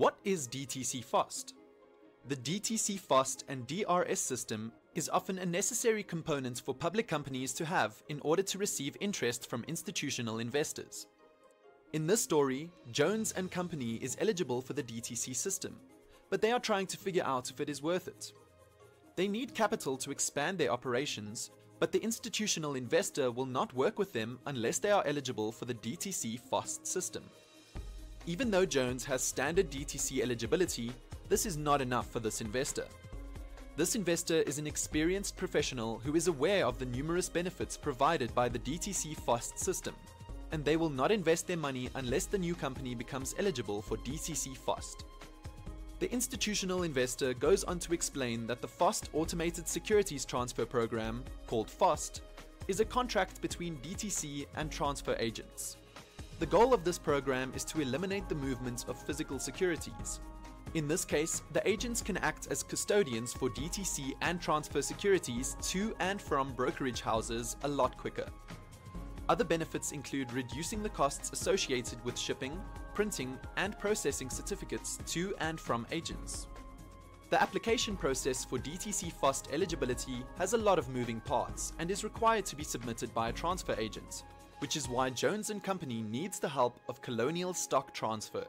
What is DTC FAST? The DTC FAST and DRS system is often a necessary component for public companies to have in order to receive interest from institutional investors. In this story, Jones & Company is eligible for the DTC system, but they are trying to figure out if it is worth it. They need capital to expand their operations, but the institutional investor will not work with them unless they are eligible for the DTC FAST system. Even though Jones has standard DTC eligibility, this is not enough for this investor. This investor is an experienced professional who is aware of the numerous benefits provided by the DTC FAST system, and they will not invest their money unless the new company becomes eligible for DTC FAST. The institutional investor goes on to explain that the FAST Automated Securities Transfer Program, called FAST, is a contract between DTC and transfer agents. The goal of this program is to eliminate the movement of physical securities. In this case, the agents can act as custodians for DTC and transfer securities to and from brokerage houses a lot quicker. Other benefits include reducing the costs associated with shipping, printing, and processing certificates to and from agents. The application process for DTC FAST eligibility has a lot of moving parts and is required to be submitted by a transfer agent, which is why Jones & Company needs the help of Colonial Stock Transfer.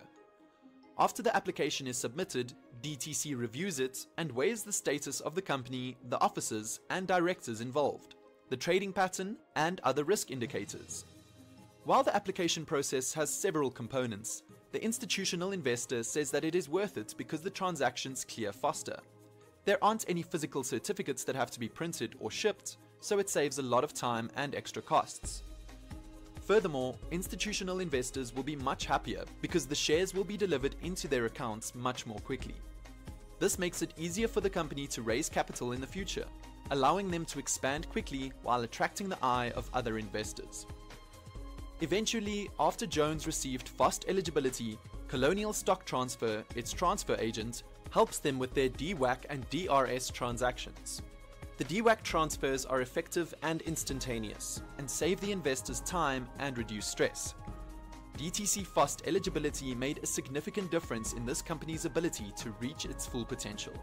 After the application is submitted, DTC reviews it and weighs the status of the company, the officers and directors involved, the trading pattern and other risk indicators. While the application process has several components, the institutional investor says that it is worth it because the transactions clear faster. There aren't any physical certificates that have to be printed or shipped, so it saves a lot of time and extra costs. Furthermore, institutional investors will be much happier because the shares will be delivered into their accounts much more quickly. This makes it easier for the company to raise capital in the future, allowing them to expand quickly while attracting the eye of other investors. Eventually, after Jones received FAST eligibility, Colonial Stock Transfer, its transfer agent, helps them with their DWAC and DRS transactions. The DWAC transfers are effective and instantaneous, and save the investors time and reduce stress. DTC FAST eligibility made a significant difference in this company's ability to reach its full potential.